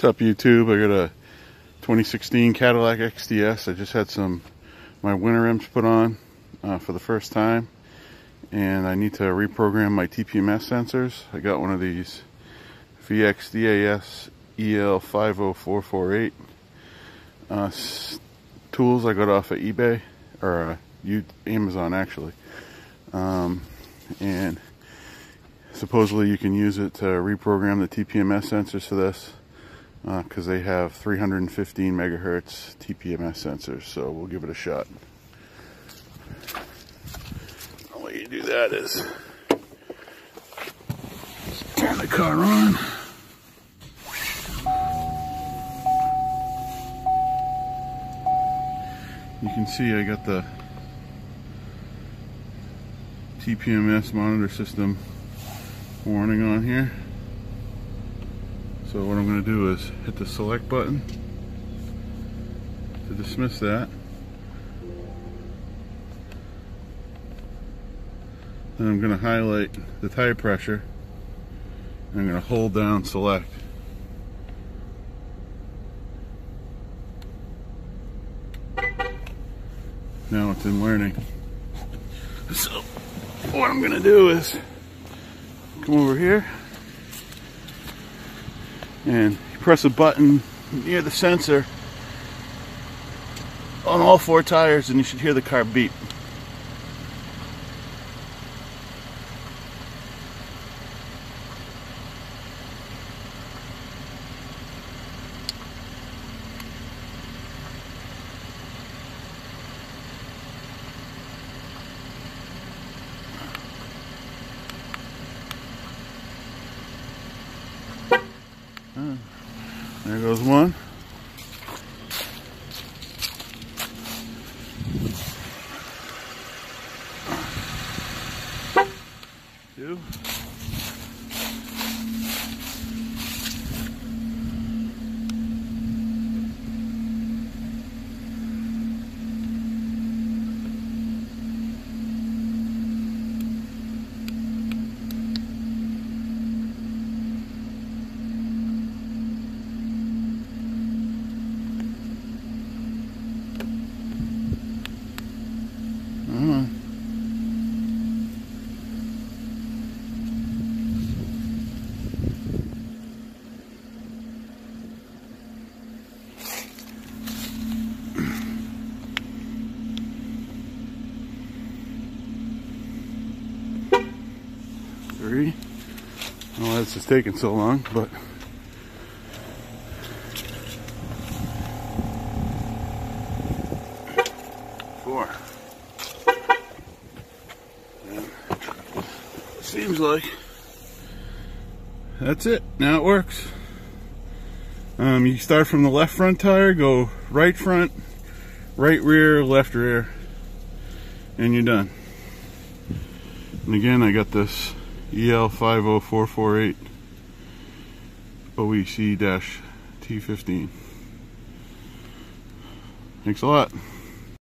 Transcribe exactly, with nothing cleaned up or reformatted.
What's up, YouTube? I got a twenty sixteen Cadillac X T S. I just had some my winter rims put on uh, for the first time, and I need to reprogram my T P M S sensors. I got one of these V X D A S E L five oh four four eight uh, tools I got off of eBay, or uh, Amazon actually, um, and supposedly you can use it to reprogram the T P M S sensors for this, because uh, they have three hundred fifteen megahertz T P M S sensors, so we'll give it a shot. All you do that is turn the car on. You can see I got the T P M S monitor system warning on here. So what I'm going to do is hit the select button to dismiss that. Then I'm going to highlight the tire pressure, and I'm going to hold down select. Now it's in learning. So what I'm going to do is come over here and you press a button near the sensor on all four tires, and you should hear the car beep. There goes one. Two. Three. I don't know why this is taking so long, but four. And seems like that's it. Now it works. Um, you start from the left front tire, go right front, right rear, left rear, and you're done. And again, I got this E L five oh four four eight O E C T fifteen. Thanks a lot.